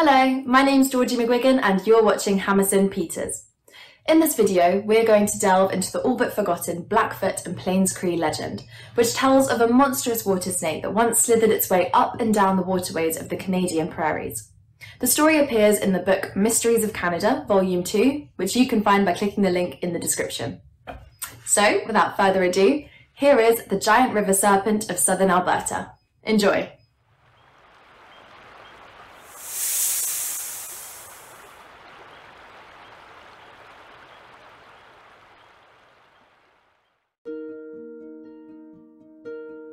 Hello, my name's Georgie McGuigan and you're watching Hammerson Peters. In this video, we're going to delve into the all but forgotten Blackfoot and Plains Cree legend, which tells of a monstrous water snake that once slithered its way up and down the waterways of the Canadian prairies. The story appears in the book Mysteries of Canada, Volume 2, which you can find by clicking the link in the description. So, without further ado, here is the giant river serpent of southern Alberta. Enjoy!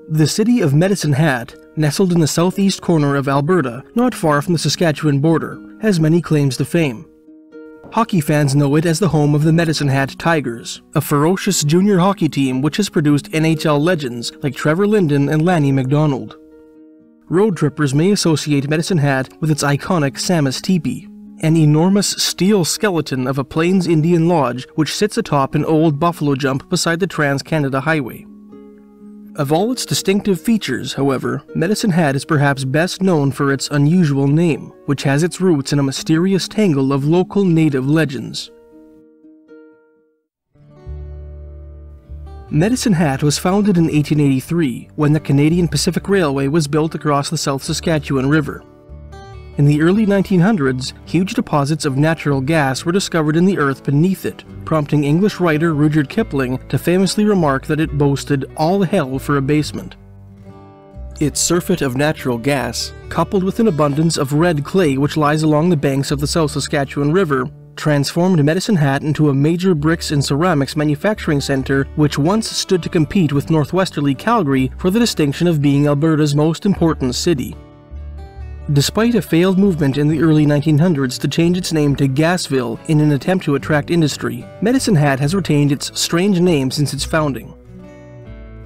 The city of Medicine Hat, nestled in the southeast corner of Alberta, not far from the Saskatchewan border, has many claims to fame. Hockey fans know it as the home of the Medicine Hat Tigers, a ferocious junior hockey team which has produced NHL legends like Trevor Linden and Lanny McDonald. Road trippers may associate Medicine Hat with its iconic Samus Teepee, an enormous steel skeleton of a Plains Indian lodge which sits atop an old buffalo jump beside the Trans-Canada Highway. Of all its distinctive features, however, Medicine Hat is perhaps best known for its unusual name, which has its roots in a mysterious tangle of local native legends. Medicine Hat was founded in 1883, when the Canadian Pacific Railway was built across the South Saskatchewan River. In the early 1900s, huge deposits of natural gas were discovered in the earth beneath it, prompting English writer Rudyard Kipling to famously remark that it boasted all hell for a basement. Its surfeit of natural gas, coupled with an abundance of red clay which lies along the banks of the South Saskatchewan River, transformed Medicine Hat into a major bricks and ceramics manufacturing center which once stood to compete with northwesterly Calgary for the distinction of being Alberta's most important city. Despite a failed movement in the early 1900s to change its name to Gasville in an attempt to attract industry, Medicine Hat has retained its strange name since its founding.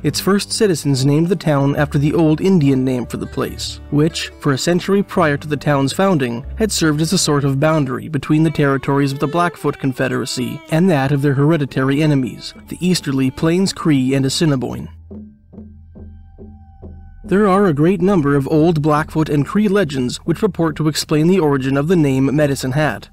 Its first citizens named the town after the old Indian name for the place, which, for a century prior to the town's founding, had served as a sort of boundary between the territories of the Blackfoot Confederacy and that of their hereditary enemies, the easterly Plains Cree and Assiniboine. There are a great number of old Blackfoot and Cree legends which purport to explain the origin of the name Medicine Hat.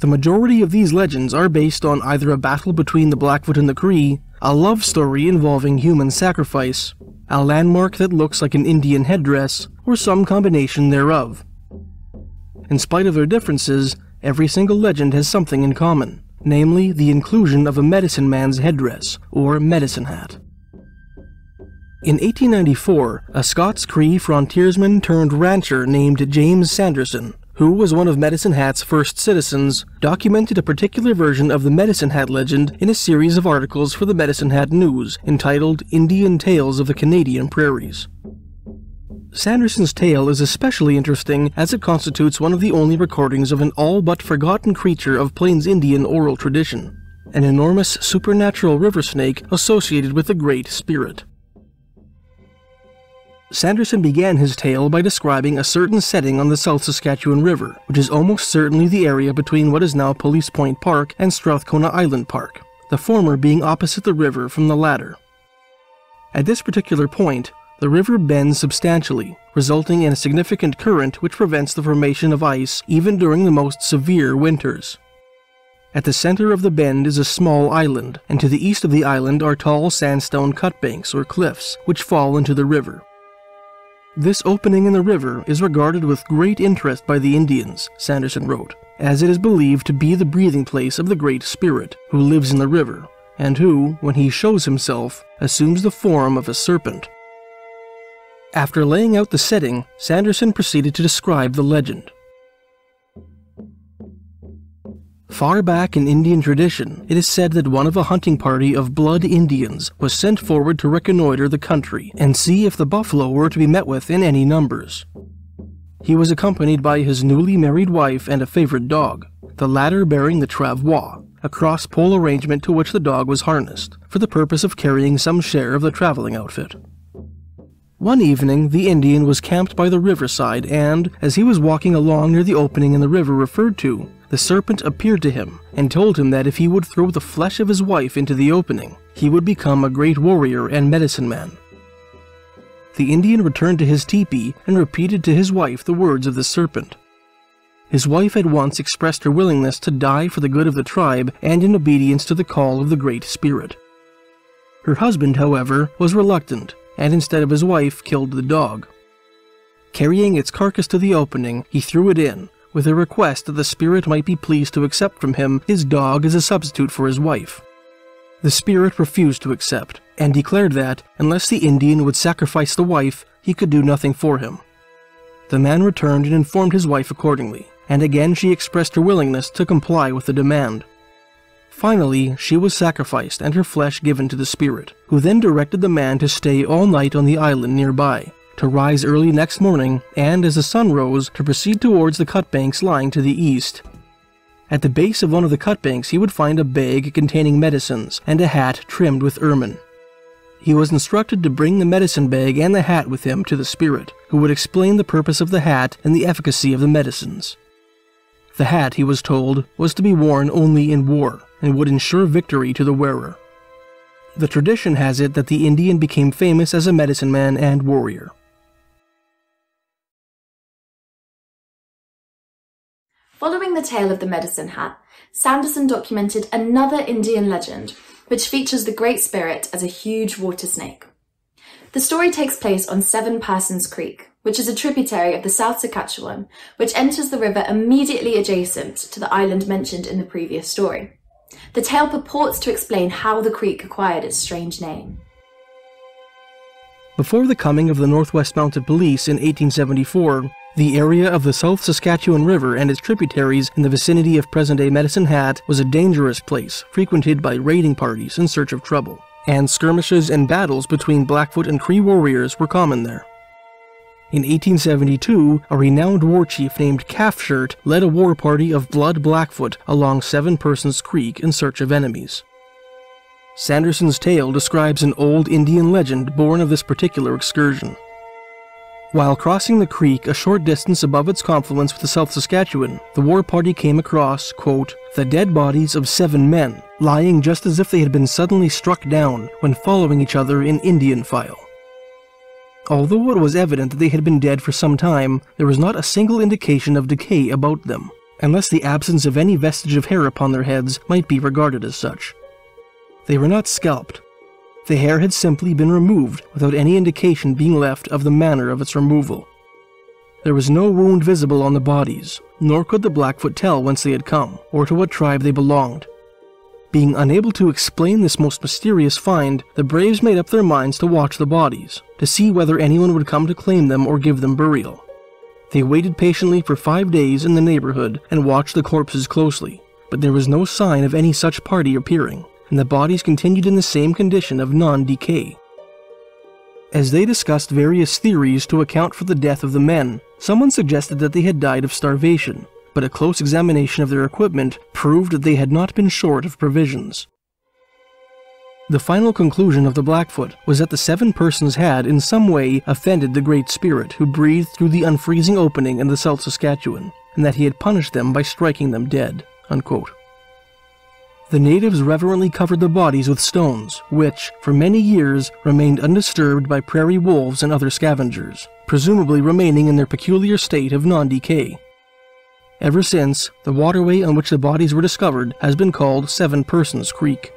The majority of these legends are based on either a battle between the Blackfoot and the Cree, a love story involving human sacrifice, a landmark that looks like an Indian headdress, or some combination thereof. In spite of their differences, every single legend has something in common, namely the inclusion of a medicine man's headdress, or medicine hat. In 1894, a Scots Cree frontiersman turned rancher named James Sanderson, who was one of Medicine Hat's first citizens, documented a particular version of the Medicine Hat legend in a series of articles for the Medicine Hat News entitled Indian Tales of the Canadian Prairies. Sanderson's tale is especially interesting as it constitutes one of the only recordings of an all but forgotten creature of Plains Indian oral tradition, an enormous supernatural river snake associated with the Great Spirit. Sanderson began his tale by describing a certain setting on the South Saskatchewan River, which is almost certainly the area between what is now Police Point Park and Strathcona Island Park, the former being opposite the river from the latter. At this particular point, the river bends substantially, resulting in a significant current which prevents the formation of ice even during the most severe winters. At the center of the bend is a small island, and to the east of the island are tall sandstone cutbanks or cliffs, which fall into the river. This opening in the river is regarded with great interest by the Indians, Sanderson wrote, as it is believed to be the breathing place of the Great Spirit, who lives in the river, and who, when he shows himself, assumes the form of a serpent. After laying out the setting, Sanderson proceeded to describe the legend. Far back in Indian tradition, it is said that one of a hunting party of Blood Indians was sent forward to reconnoiter the country and see if the buffalo were to be met with in any numbers. He was accompanied by his newly married wife and a favorite dog, the latter bearing the travois, a cross-pole arrangement to which the dog was harnessed, for the purpose of carrying some share of the traveling outfit. One evening, the Indian was camped by the riverside and, as he was walking along near the opening in the river referred to, the serpent appeared to him and told him that if he would throw the flesh of his wife into the opening, he would become a great warrior and medicine man. The Indian returned to his teepee and repeated to his wife the words of the serpent. His wife had once expressed her willingness to die for the good of the tribe and in obedience to the call of the Great Spirit. Her husband, however, was reluctant, and instead of his wife, killed the dog. Carrying its carcass to the opening, he threw it in, with a request that the spirit might be pleased to accept from him his dog as a substitute for his wife. The spirit refused to accept, and declared that, unless the Indian would sacrifice the wife, he could do nothing for him. The man returned and informed his wife accordingly, and again she expressed her willingness to comply with the demand. Finally, she was sacrificed and her flesh given to the spirit, who then directed the man to stay all night on the island nearby, to rise early next morning, and, as the sun rose, to proceed towards the cutbanks lying to the east. At the base of one of the cutbanks he would find a bag containing medicines and a hat trimmed with ermine. He was instructed to bring the medicine bag and the hat with him to the spirit, who would explain the purpose of the hat and the efficacy of the medicines. The hat, he was told, was to be worn only in war, and would ensure victory to the wearer. The tradition has it that the Indian became famous as a medicine man and warrior. Following the tale of the Medicine Hat, Sanderson documented another Indian legend, which features the Great Spirit as a huge water snake. The story takes place on Seven Persons Creek, which is a tributary of the South Saskatchewan, which enters the river immediately adjacent to the island mentioned in the previous story. The tale purports to explain how the creek acquired its strange name. Before the coming of the Northwest Mounted Police in 1874, the area of the South Saskatchewan River and its tributaries in the vicinity of present-day Medicine Hat was a dangerous place, frequented by raiding parties in search of trouble, and skirmishes and battles between Blackfoot and Cree warriors were common there. In 1872, a renowned war chief named Calf Shirt led a war party of Blood Blackfoot along Seven Persons Creek in search of enemies. Sanderson's tale describes an old Indian legend born of this particular excursion. While crossing the creek a short distance above its confluence with the South Saskatchewan, the war party came across, quote, "the dead bodies of 7 men, lying just as if they had been suddenly struck down when following each other in Indian file." Although it was evident that they had been dead for some time, there was not a single indication of decay about them, unless the absence of any vestige of hair upon their heads might be regarded as such. They were not scalped. The hair had simply been removed without any indication being left of the manner of its removal. There was no wound visible on the bodies, nor could the Blackfoot tell whence they had come, or to what tribe they belonged. Being unable to explain this most mysterious find, the braves made up their minds to watch the bodies, to see whether anyone would come to claim them or give them burial. They waited patiently for 5 days in the neighborhood and watched the corpses closely, but there was no sign of any such party appearing, and the bodies continued in the same condition of non-decay. As they discussed various theories to account for the death of the men, someone suggested that they had died of starvation, but a close examination of their equipment proved that they had not been short of provisions. The final conclusion of the Blackfoot was that the 7 persons had, in some way, offended the Great Spirit who breathed through the unfreezing opening in the South Saskatchewan, and that he had punished them by striking them dead, unquote. The natives reverently covered the bodies with stones, which, for many years, remained undisturbed by prairie wolves and other scavengers, presumably remaining in their peculiar state of non-decay. Ever since, the waterway on which the bodies were discovered has been called Seven Persons Creek.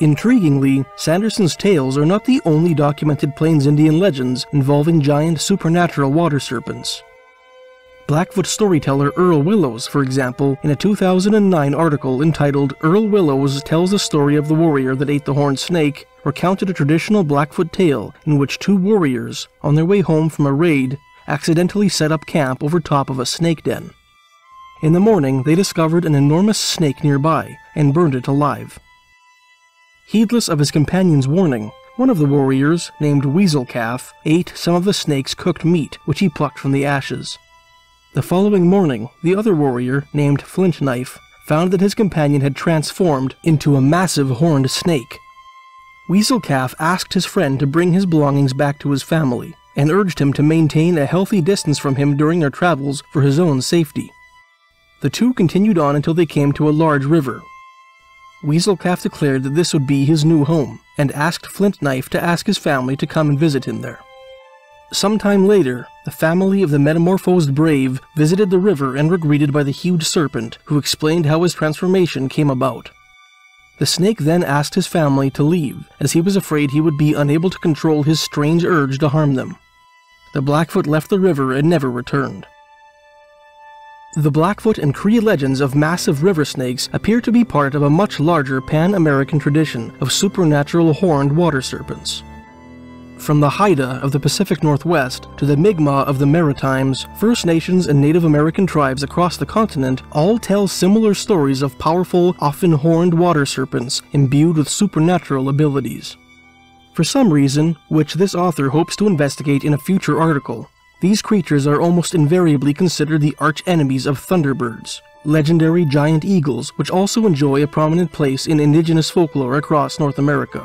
Intriguingly, Sanderson's tales are not the only documented Plains Indian legends involving giant supernatural water serpents. Blackfoot storyteller Earl Willows, for example, in a 2009 article entitled "Earl Willows Tells the Story of the Warrior That Ate the Horned Snake," recounted a traditional Blackfoot tale in which 2 warriors, on their way home from a raid, accidentally set up camp over top of a snake den. In the morning, they discovered an enormous snake nearby and burned it alive. Heedless of his companion's warning, one of the warriors, named Weasel Calf, ate some of the snake's cooked meat, which he plucked from the ashes. The following morning, the other warrior, named Flintknife, found that his companion had transformed into a massive horned snake. Weasel Calf asked his friend to bring his belongings back to his family, and urged him to maintain a healthy distance from him during their travels for his own safety. The 2 continued on until they came to a large river. Weasel Calf declared that this would be his new home, and asked Flintknife to ask his family to come and visit him there. Sometime later, the family of the metamorphosed brave visited the river and were greeted by the huge serpent, who explained how his transformation came about. The snake then asked his family to leave, as he was afraid he would be unable to control his strange urge to harm them. The Blackfoot left the river and never returned. The Blackfoot and Cree legends of massive river snakes appear to be part of a much larger Pan-American tradition of supernatural horned water serpents. From the Haida of the Pacific Northwest to the Mi'kmaq of the Maritimes, First Nations and Native American tribes across the continent all tell similar stories of powerful, often horned water serpents imbued with supernatural abilities. For some reason, which this author hopes to investigate in a future article, these creatures are almost invariably considered the arch-enemies of thunderbirds, legendary giant eagles which also enjoy a prominent place in indigenous folklore across North America.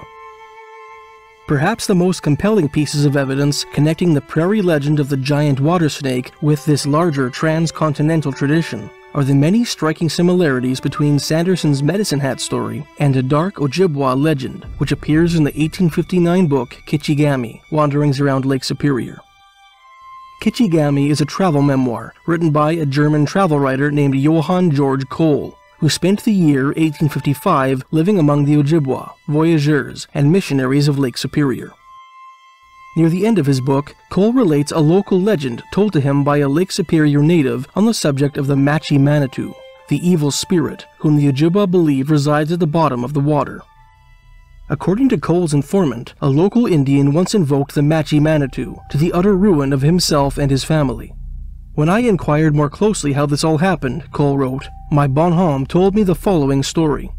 Perhaps the most compelling pieces of evidence connecting the prairie legend of the giant water snake with this larger transcontinental tradition are the many striking similarities between Sanderson's Medicine Hat story and a dark Ojibwa legend which appears in the 1859 book Kichigami, Wanderings Around Lake Superior. Kichigami is a travel memoir written by a German travel writer named Johann Georg Kohl, who spent the year 1855 living among the Ojibwa, voyageurs, and missionaries of Lake Superior. Near the end of his book, Kohl relates a local legend told to him by a Lake Superior native on the subject of the Machi Manitou, the evil spirit whom the Ojibwa believe resides at the bottom of the water. According to Kohl's informant, a local Indian once invoked the Machi Manitou to the utter ruin of himself and his family. When I inquired more closely how this all happened, Kohl wrote, my bonhomme told me the following story.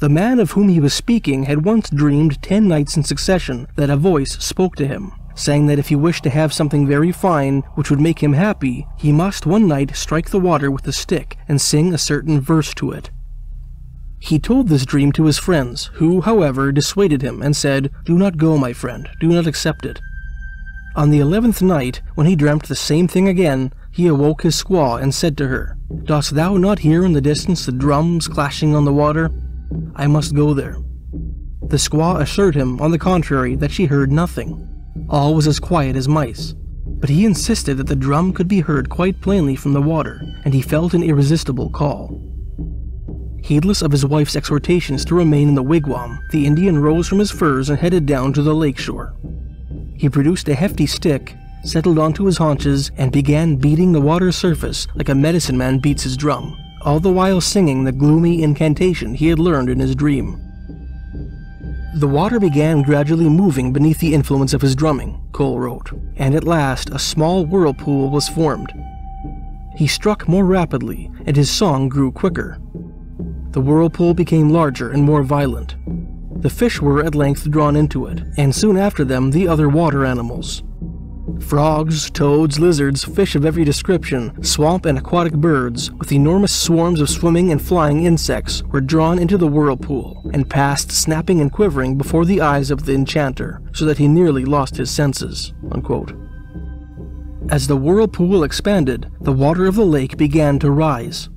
The man of whom he was speaking had once dreamed 10 nights in succession that a voice spoke to him, saying that if he wished to have something very fine which would make him happy, he must one night strike the water with a stick and sing a certain verse to it. He told this dream to his friends, who, however, dissuaded him and said, do not go, my friend, do not accept it. On the 11th night, when he dreamt the same thing again, he awoke his squaw and said to her, dost thou not hear in the distance the drums clashing on the water? I must go there. The squaw assured him, on the contrary, that she heard nothing. All was as quiet as mice. But he insisted that the drum could be heard quite plainly from the water, and he felt an irresistible call. Heedless of his wife's exhortations to remain in the wigwam, the Indian rose from his furs and headed down to the lakeshore. He produced a hefty stick, settled onto his haunches, and began beating the water's surface like a medicine man beats his drum, all the while singing the gloomy incantation he had learned in his dream. The water began gradually moving beneath the influence of his drumming, Kohl wrote, and at last a small whirlpool was formed. He struck more rapidly, and his song grew quicker. The whirlpool became larger and more violent. The fish were at length drawn into it, and soon after them the other water animals. Frogs, toads, lizards, fish of every description, swamp and aquatic birds, with enormous swarms of swimming and flying insects, were drawn into the whirlpool, and passed snapping and quivering before the eyes of the enchanter, so that he nearly lost his senses." Unquote. As the whirlpool expanded, the water of the lake began to rise.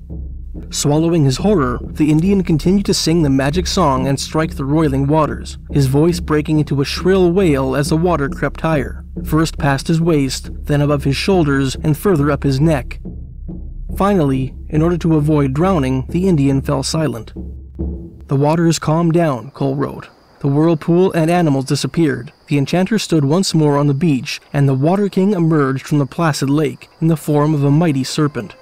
Swallowing his horror, the Indian continued to sing the magic song and strike the roiling waters, his voice breaking into a shrill wail as the water crept higher, first past his waist, then above his shoulders, and further up his neck. Finally, in order to avoid drowning, the Indian fell silent. The waters calmed down, Kohl wrote. The whirlpool and animals disappeared. The enchanter stood once more on the beach, and the Water King emerged from the placid lake in the form of a mighty serpent.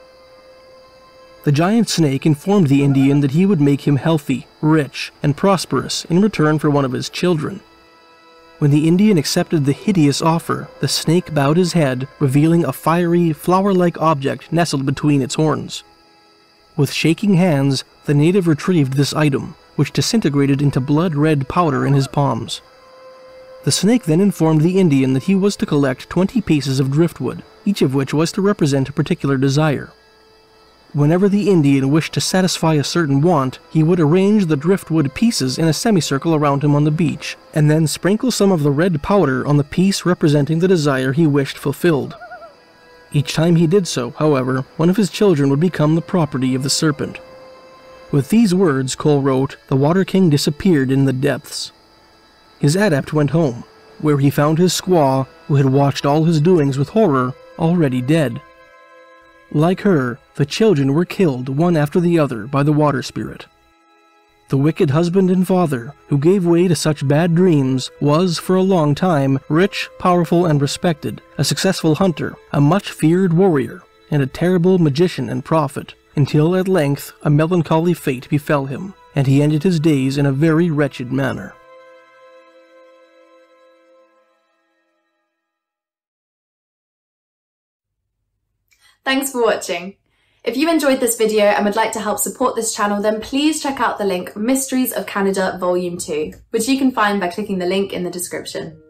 The giant snake informed the Indian that he would make him healthy, rich, and prosperous in return for one of his children. When the Indian accepted the hideous offer, the snake bowed his head, revealing a fiery, flower-like object nestled between its horns. With shaking hands, the native retrieved this item, which disintegrated into blood-red powder in his palms. The snake then informed the Indian that he was to collect 20 pieces of driftwood, each of which was to represent a particular desire. Whenever the Indian wished to satisfy a certain want, he would arrange the driftwood pieces in a semicircle around him on the beach, and then sprinkle some of the red powder on the piece representing the desire he wished fulfilled. Each time he did so, however, one of his children would become the property of the serpent. With these words, Kohl wrote, the Water King disappeared in the depths. His adept went home, where he found his squaw, who had watched all his doings with horror, already dead. Like her, the children were killed one after the other by the water spirit. The wicked husband and father, who gave way to such bad dreams, was, for a long time, rich, powerful, and respected, a successful hunter, a much-feared warrior, and a terrible magician and prophet, until at length a melancholy fate befell him, and he ended his days in a very wretched manner. Thanks for watching. If you enjoyed this video and would like to help support this channel, then please check out the link Mysteries of Canada Volume 2, which you can find by clicking the link in the description.